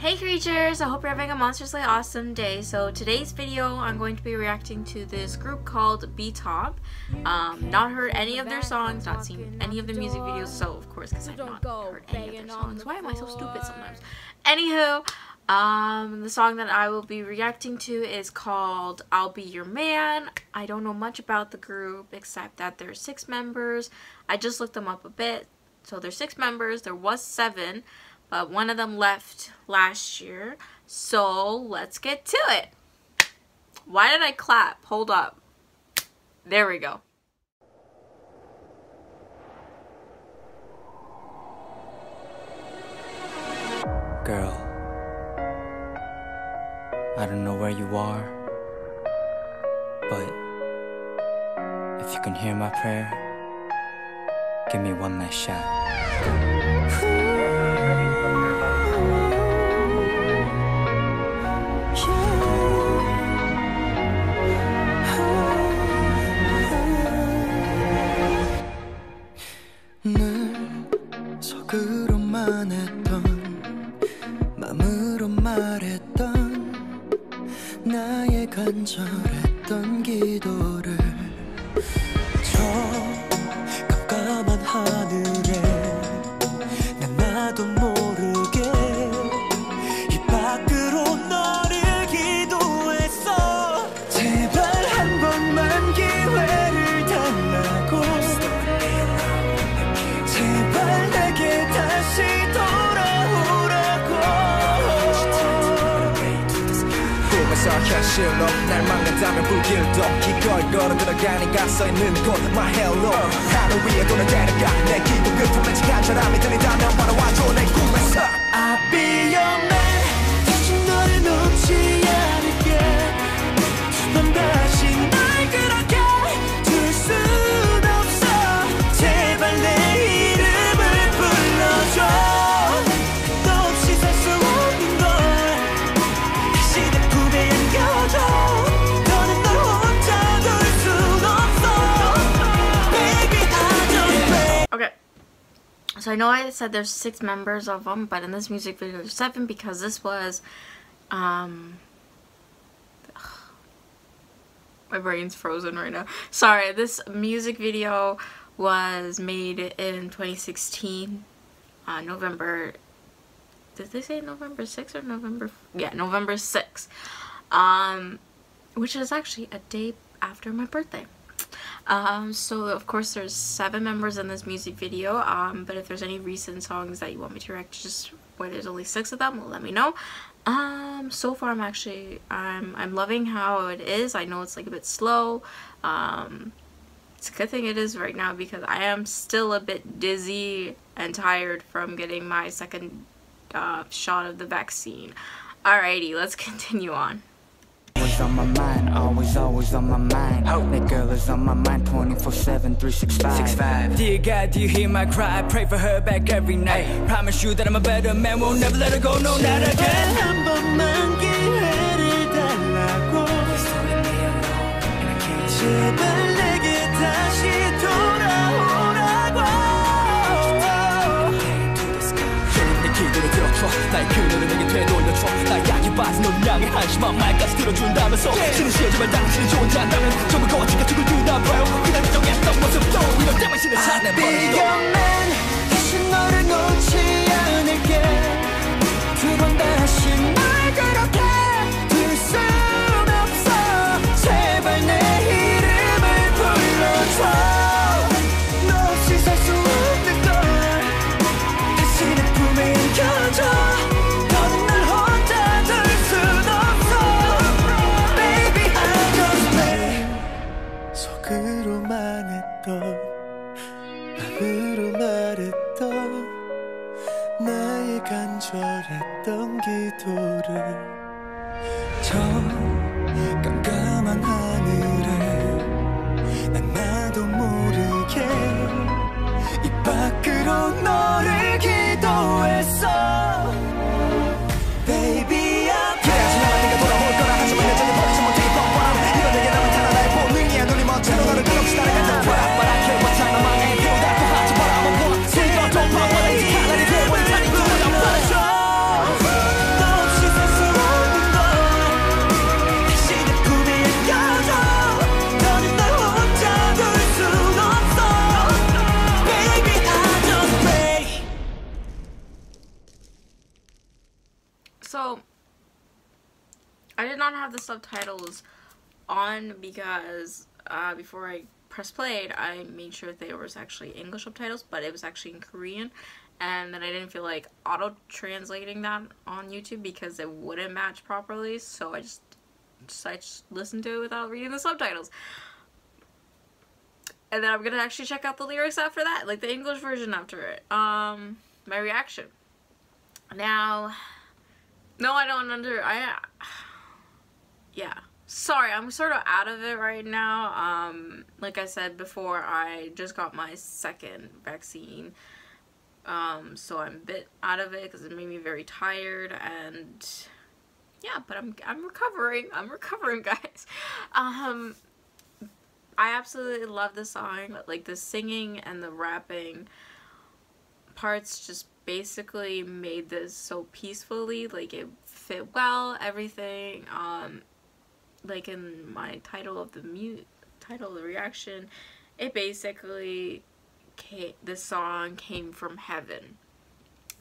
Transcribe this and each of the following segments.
Hey creatures, I hope you're having a monstrously awesome day. So today's video I'm going to be reacting to this group called BTOB. Not heard any of their songs, not seen any of the music videos, so of course because I've not heard any of their songs. Why am I so stupid sometimes? Anywho, the song that I will be reacting to is called I'll Be Your Man. I don't know much about the group except that there are 6 members. I just looked them up a bit. So there's 6 members, there was 7. But one of them left last year, so let's get to it. Why did I clap? Hold up. There we go. Girl, I don't know where you are, but if you can hear my prayer, give me one last shot. 간절했던 기도를 저 깜깜한 하늘에 난 나도 모르게 입 밖으로 너를 기도했어. 제발 한 번만 기회를 달라고, 제발 내게 다시 사실로 날 막는다면 불길도 기꺼이 걸어 들어가니까 써있는 곳 My hello 하늘 위에 도나대니까 내 기분 그 품에 지간 사람이 들린다면 바로 와줘 내 꿈에서 I'll be your man. 다시 너를 놓지 않을게. 넌 다시 날 그렇게 둘 순 없어. 제발 내 이름을 불러줘. So I know I said there's 6 members of them, but in this music video there's 7 because this was, my brain's frozen right now. Sorry, this music video was made in 2016, November, did they say November 6th or November, yeah, November 6th, which is actually a day after my birthday. So of course there's 7 members in this music video, but if there's any recent songs that you want me to react, just where there's only 6 of them, let me know. So far I'm loving how it is. I know it's like a bit slow. It's a good thing it is right now because I am still a bit dizzy and tired from getting my second shot of the vaccine. Alrighty, let's continue on. Always on my mind, always, always on my mind. Oh. That girl is on my mind 24/7, 365. 65. Dear God, do you hear my cry? I pray for her back every night. Ay. Promise you that I'm a better man, won't never let her go, no, not again. I'll be your man. 다시 너를 놓지 않을게. 두 번 다시 날 그렇게 둘 순 없어. 제발 내 이름을 불러줘. 너 없이 살 수 없는 걸 다시 내 품에 안겨줘. 간절했던 기도를 저 깜깜한 하늘에 난 나도 모르게 입 밖으로 너를 기도했어. Baby I'm 그래야지만 네가 돌아올 거라 하지만 여전히 버리지 못해 뻔뻔함 이건 내게 남은 단 하나의 본능이야 눈이 멋져도 너를 끝없이 따라간다 What but I care what's on my mind and feel that 또 하지 뭐라 뭐 슬퍼도 뻔뻔해 칼날이 되어버린 다니. Don't have the subtitles on because before I press played, I made sure they were actually English subtitles, but it was actually in Korean, and then I didn't feel like auto-translating that on YouTube because it wouldn't match properly, so I just listened to it without reading the subtitles. And then I'm gonna actually check out the lyrics after that, like the English version after it. My reaction. Now, no, I don't under, yeah. Sorry, I'm sort of out of it right now. Like I said before, I just got my second vaccine. So I'm a bit out of it because it made me very tired, and yeah, but I'm recovering. I'm recovering, guys. I absolutely love this song. Like the singing and the rapping parts just basically made this so peacefully, like it fit well, everything. Like in my title of the reaction, it basically this song came from heaven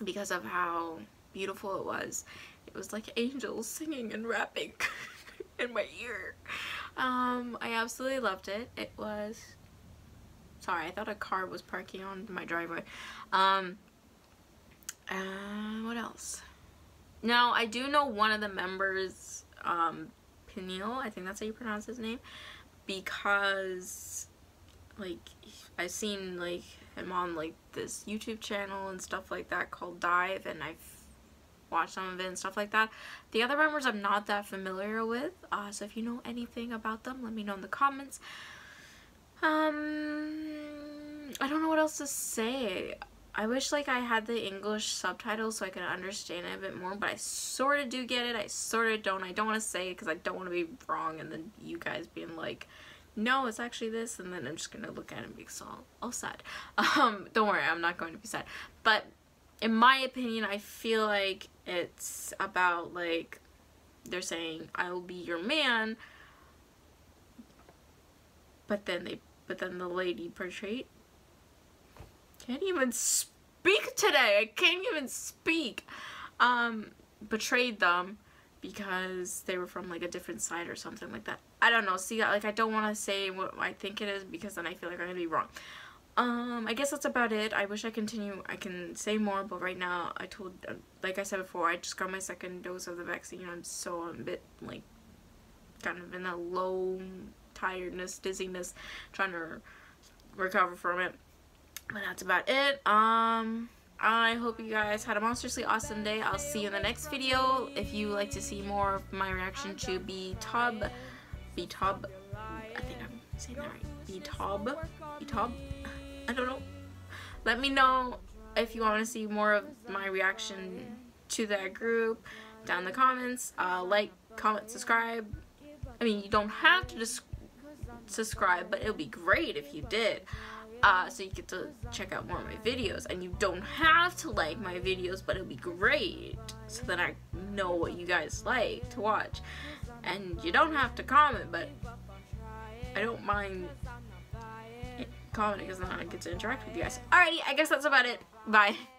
because of how beautiful it was. It was like angels singing and rapping in my ear. I absolutely loved it. It was, sorry, I thought a car was parking on my driveway. What else? Now, I do know one of the members, Peniel, I think that's how you pronounce his name, because like I've seen like him on like this YouTube channel and stuff like that called Dive, and I've watched some of it and stuff like that. The other members I'm not that familiar with, so if you know anything about them, let me know in the comments. I don't know what else to say. I wish like I had the English subtitles so I could understand it a bit more, but I sort of do get it, I sort of don't. I don't want to say it because I don't want to be wrong and then you guys being like, no, it's actually this, and then I'm just going to look at it and be all sad. Don't worry, I'm not going to be sad. But in my opinion, I feel like it's about like, they're saying, I will be your man, but then the lady portrayed, can't even speak today. I can't even speak. Betrayed them because they were from like a different side or something like that. I don't know. See, like I don't want to say what I think it is because then I feel like I'm gonna be wrong. I guess that's about it. I wish I can say more, but right now I told, like I said before, I just got my second dose of the vaccine. I'm so a bit like kind of in a low tiredness, dizziness, trying to recover from it. But that's about it. I hope you guys had a monstrously awesome day. I'll see you in the next video. If you like to see more of my reaction to BTOB, I think I'm saying that right, BTOB, I don't know. Let me know if you want to see more of my reaction to that group down in the comments. Like, comment, subscribe. I mean, you don't have to subscribe, but it would be great if you did. So you get to check out more of my videos, and you don't have to like my videos, but it'll be great so that I know what you guys like to watch. And you don't have to comment, but I don't mind commenting because then I get to interact with you guys. Alrighty, I guess that's about it. Bye.